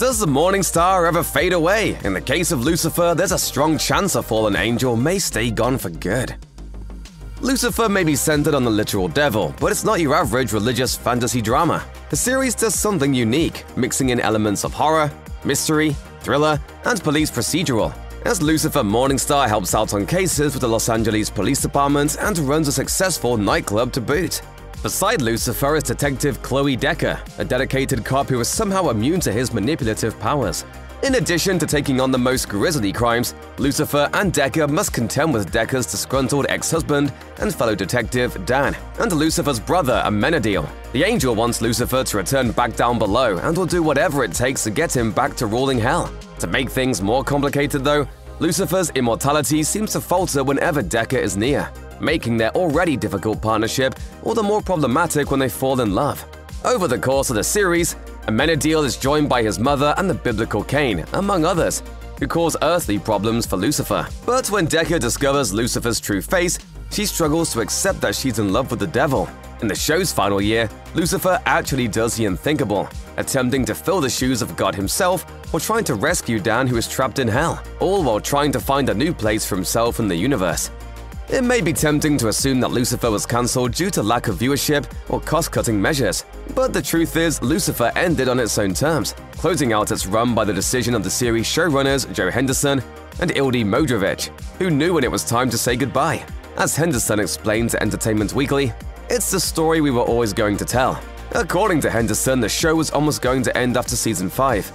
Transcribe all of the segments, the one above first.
Does the morning star ever fade away? In the case of Lucifer, there's a strong chance a fallen angel may stay gone for good. Lucifer may be centered on the literal devil, but it's not your average religious fantasy drama. The series does something unique, mixing in elements of horror, mystery, thriller, and police procedural, as Lucifer Morningstar helps out on cases with the Los Angeles Police Department and runs a successful nightclub to boot. Beside Lucifer is Detective Chloe Decker, a dedicated cop who is somehow immune to his manipulative powers. In addition to taking on the most grisly crimes, Lucifer and Decker must contend with Decker's disgruntled ex-husband and fellow detective Dan, and Lucifer's brother Amenadiel. The angel wants Lucifer to return back down below and will do whatever it takes to get him back to ruling hell. To make things more complicated though, Lucifer's immortality seems to falter whenever Decker is near, making their already difficult partnership all the more problematic when they fall in love. Over the course of the series, Amenadiel is joined by his mother and the biblical Cain, among others, who cause earthly problems for Lucifer. But when Decker discovers Lucifer's true face, she struggles to accept that she's in love with the devil. In the show's final year, Lucifer actually does the unthinkable, attempting to fill the shoes of God himself while trying to rescue Dan, who is trapped in hell, all while trying to find a new place for himself in the universe. It may be tempting to assume that Lucifer was cancelled due to lack of viewership or cost-cutting measures, but the truth is Lucifer ended on its own terms, closing out its run by the decision of the series showrunners Joe Henderson and Ildy Modrovich, who knew when it was time to say goodbye. As Henderson explained to Entertainment Weekly, "It's the story we were always going to tell." According to Henderson, the show was almost going to end after season 5,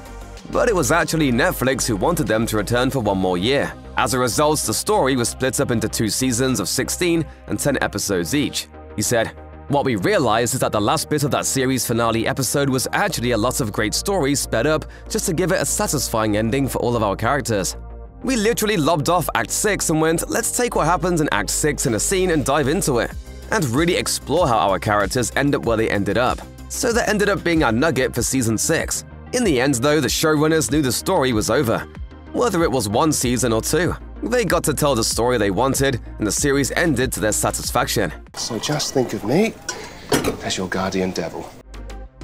but it was actually Netflix who wanted them to return for one more year. As a result, the story was split up into 2 seasons of 16 and 10 episodes each. He said, "What we realized is that the last bit of that series finale episode was actually a lot of great stories sped up just to give it a satisfying ending for all of our characters. We literally lobbed off Act 6 and went, let's take what happens in Act 6 in a scene and dive into it, and really explore how our characters end up where they ended up." So that ended up being our nugget for season 6. In the end though, the showrunners knew the story was over. Whether it was 1 season or 2, they got to tell the story they wanted, and the series ended to their satisfaction. So just think of me as your guardian devil.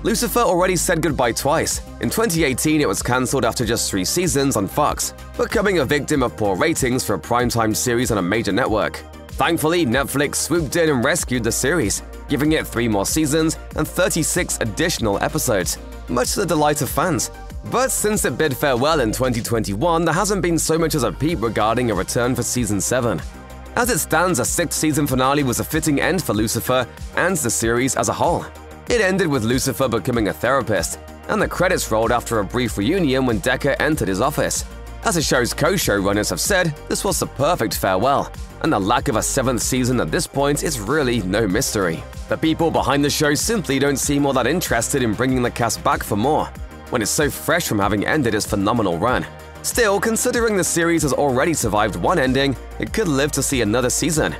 Lucifer already said goodbye twice. In 2018, it was cancelled after just 3 seasons on Fox, becoming a victim of poor ratings for a primetime series on a major network. Thankfully, Netflix swooped in and rescued the series, giving it 3 more seasons and 36 additional episodes, much to the delight of fans. But since it bid farewell in 2021, there hasn't been so much as a peep regarding a return for season 7. As it stands, a 6th season finale was a fitting end for Lucifer and the series as a whole. It ended with Lucifer becoming a therapist, and the credits rolled after a brief reunion when Decker entered his office. As the show's co-showrunners have said, this was the perfect farewell, and the lack of a 7th season at this point is really no mystery. The people behind the show simply don't seem all that interested in bringing the cast back for more, when it's so fresh from having ended its phenomenal run. Still, considering the series has already survived 1 ending, it could live to see another season.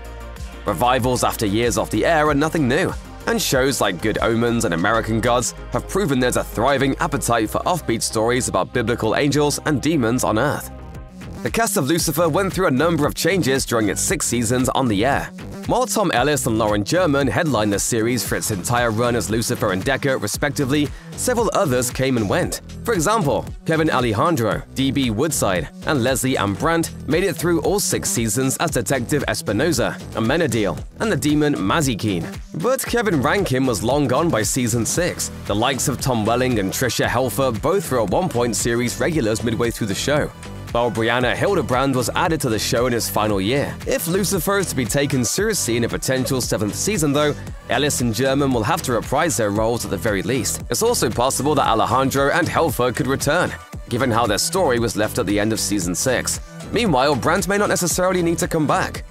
Revivals after years off the air are nothing new, and shows like Good Omens and American Gods have proven there's a thriving appetite for offbeat stories about biblical angels and demons on Earth. The cast of Lucifer went through a number of changes during its 6 seasons on the air. While Tom Ellis and Lauren German headlined the series for its entire run as Lucifer and Decker, respectively, several others came and went. For example, Kevin Alejandro, D.B. Woodside, and Leslie Ambrant made it through all 6 seasons as Detective Espinosa, Amenadiel, and the demon Mazikeen. But Kevin Rankin was long gone by season 6. The likes of Tom Welling and Trisha Helfer both were at one point series regulars midway through the show, while Brianna Hildebrand was added to the show in its final year. If Lucifer is to be taken seriously in a potential 7th season though, Ellis and German will have to reprise their roles at the very least. It's also possible that Alejandro and Helfer could return, given how their story was left at the end of season 6. Meanwhile, Brandt may not necessarily need to come back,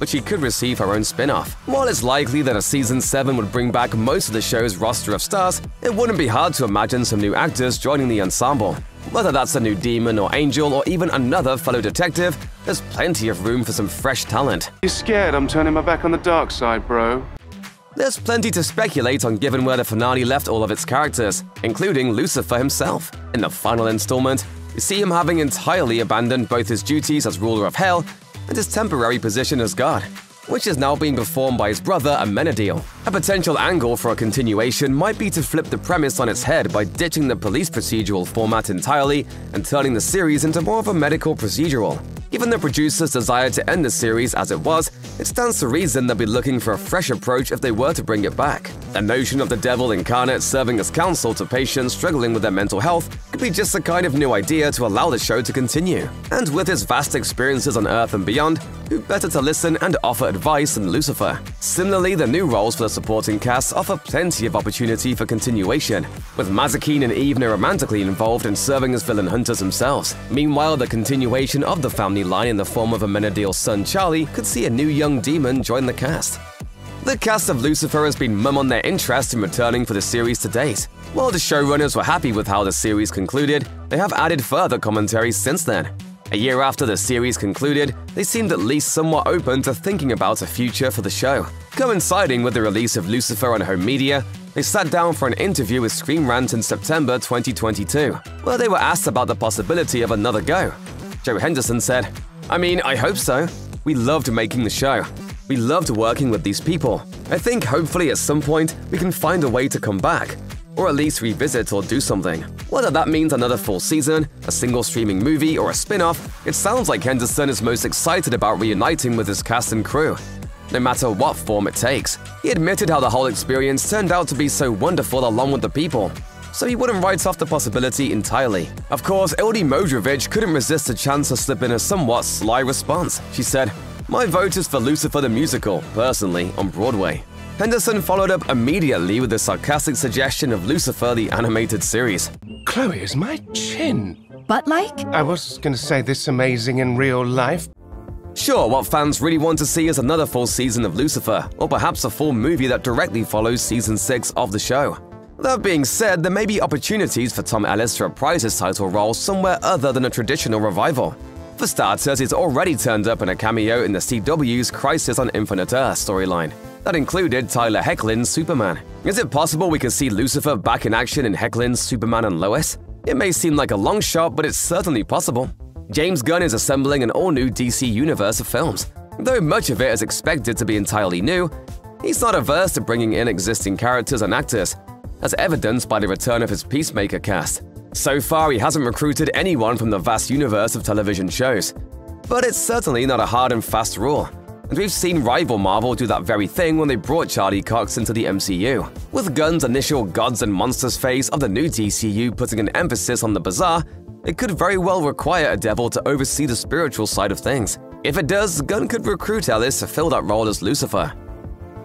but she could receive her own spin-off. While it's likely that a season 7 would bring back most of the show's roster of stars, it wouldn't be hard to imagine some new actors joining the ensemble. Whether that's a new demon or angel or even another fellow detective, there's plenty of room for some fresh talent. You're scared I'm turning my back on the dark side, bro. There's plenty to speculate on given where the finale left all of its characters, including Lucifer himself. In the final installment, you see him having entirely abandoned both his duties as ruler of hell and his temporary position as God. which is now being performed by his brother Amenadiel. A potential angle for a continuation might be to flip the premise on its head by ditching the police procedural format entirely and turning the series into more of a medical procedural. Given the producers' desire to end the series as it was, it stands to reason they'll be looking for a fresh approach if they were to bring it back. The notion of the devil incarnate serving as counsel to patients struggling with their mental health could be just the kind of new idea to allow the show to continue. And with his vast experiences on Earth and beyond, who better to listen and offer advice than Lucifer? Similarly, the new roles for the supporting cast offer plenty of opportunity for continuation, with Mazikeen and Eve now romantically involved in serving as villain hunters themselves. Meanwhile, the continuation of the family line in the form of Amenadiel's son Charlie could see a new young demon join the cast. The cast of Lucifer has been mum on their interest in returning for the series to date. While the showrunners were happy with how the series concluded, they have added further commentary since then. A year after the series concluded, they seemed at least somewhat open to thinking about a future for the show. Coinciding with the release of Lucifer on home media, they sat down for an interview with Screen Rant in September 2022, where they were asked about the possibility of another go. Joe Henderson said, "I mean, I hope so. We loved making the show. We loved working with these people. I think hopefully at some point we can find a way to come back, or at least revisit or do something. Whether that means another full season, a single streaming movie, or a spin-off, it sounds like Henderson is most excited about reuniting with his cast and crew, no matter what form it takes. He admitted how the whole experience turned out to be so wonderful along with the people, so he wouldn't write off the possibility entirely." Of course, Ildy Modrovich couldn't resist the chance to slip in a somewhat sly response. She said, "My vote is for Lucifer the Musical, personally, on Broadway." Henderson followed up immediately with the sarcastic suggestion of Lucifer the Animated Series. "Chloe, is my chin butt-like?" "I was gonna say this amazing in real life." Sure, what fans really want to see is another full season of Lucifer, or perhaps a full movie that directly follows season 6 of the show. That being said, there may be opportunities for Tom Ellis to reprise his title role somewhere other than a traditional revival. For starters, he's already turned up in a cameo in the CW's Crisis on Infinite Earth storyline. That included Tyler Hoechlin's Superman. Is it possible we could see Lucifer back in action in Hoechlin's Superman and Lois? It may seem like a long shot, but it's certainly possible. James Gunn is assembling an all-new DC universe of films. Though much of it is expected to be entirely new, he's not averse to bringing in existing characters and actors, as evidenced by the return of his Peacemaker cast. So far, he hasn't recruited anyone from the vast universe of television shows, but it's certainly not a hard and fast rule. And we've seen rival Marvel do that very thing when they brought Charlie Cox into the MCU. With Gunn's initial Gods and Monsters phase of the new DCU putting an emphasis on the bizarre, it could very well require a devil to oversee the spiritual side of things. If it does, Gunn could recruit Ellis to fill that role as Lucifer.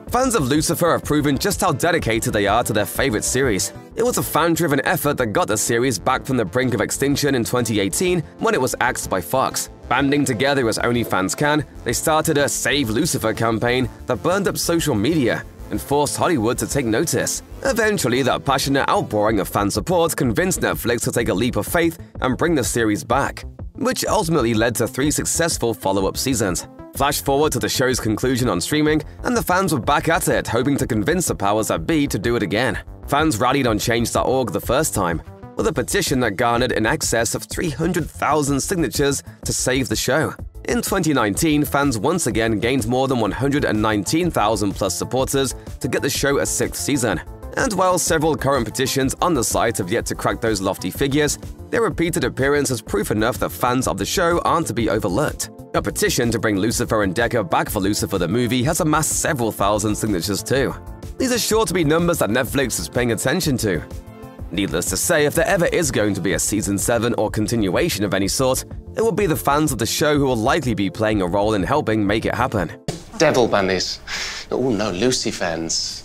Fans of Lucifer have proven just how dedicated they are to their favorite series. It was a fan-driven effort that got the series back from the brink of extinction in 2018 when it was axed by Fox. Banding together as only fans can, they started a Save Lucifer campaign that burned up social media and forced Hollywood to take notice. Eventually, that passionate outpouring of fan support convinced Netflix to take a leap of faith and bring the series back, which ultimately led to 3 successful follow-up seasons. Flash forward to the show's conclusion on streaming, and the fans were back at it, hoping to convince the powers that be to do it again. Fans rallied on Change.org the first time, with a petition that garnered in excess of 300,000 signatures to save the show. In 2019, fans once again gained more than 119,000 plus supporters to get the show a 6th season. And while several current petitions on the site have yet to crack those lofty figures, their repeated appearance is proof enough that fans of the show aren't to be overlooked. A petition to bring Lucifer and Decker back for Lucifer the movie has amassed several thousand signatures too. These are sure to be numbers that Netflix is paying attention to. Needless to say, if there ever is going to be a Season 7 or continuation of any sort, it will be the fans of the show who will likely be playing a role in helping make it happen. Devil bunnies. Oh no, Lucy fans.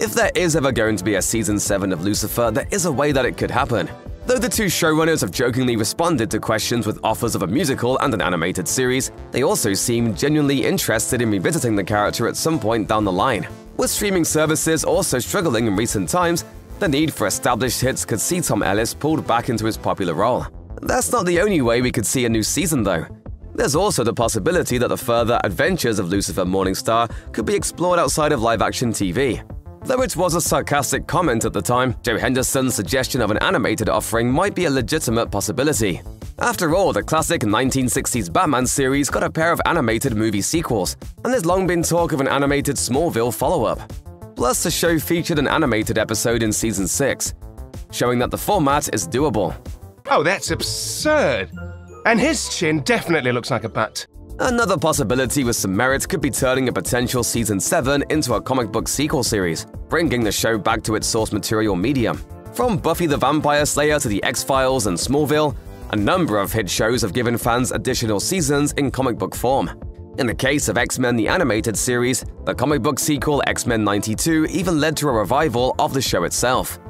If there is ever going to be a Season 7 of Lucifer, there is a way that it could happen. Though the 2 showrunners have jokingly responded to questions with offers of a musical and an animated series, they also seem genuinely interested in revisiting the character at some point down the line. With streaming services also struggling in recent times, the need for established hits could see Tom Ellis pulled back into his popular role. That's not the only way we could see a new season, though. There's also the possibility that the further adventures of Lucifer Morningstar could be explored outside of live-action TV. Though it was a sarcastic comment at the time, Joe Henderson's suggestion of an animated offering might be a legitimate possibility. After all, the classic 1960s Batman series got a pair of animated movie sequels, and there's long been talk of an animated Smallville follow-up. Plus, the show featured an animated episode in Season 6, showing that the format is doable. Oh, that's absurd! And his chin definitely looks like a bat. Another possibility with some merit could be turning a potential Season 7 into a comic book sequel series, bringing the show back to its source material medium. From Buffy the Vampire Slayer to The X-Files and Smallville, a number of hit shows have given fans additional seasons in comic book form. In the case of X-Men the Animated Series, the comic book sequel X-Men 92 even led to a revival of the show itself.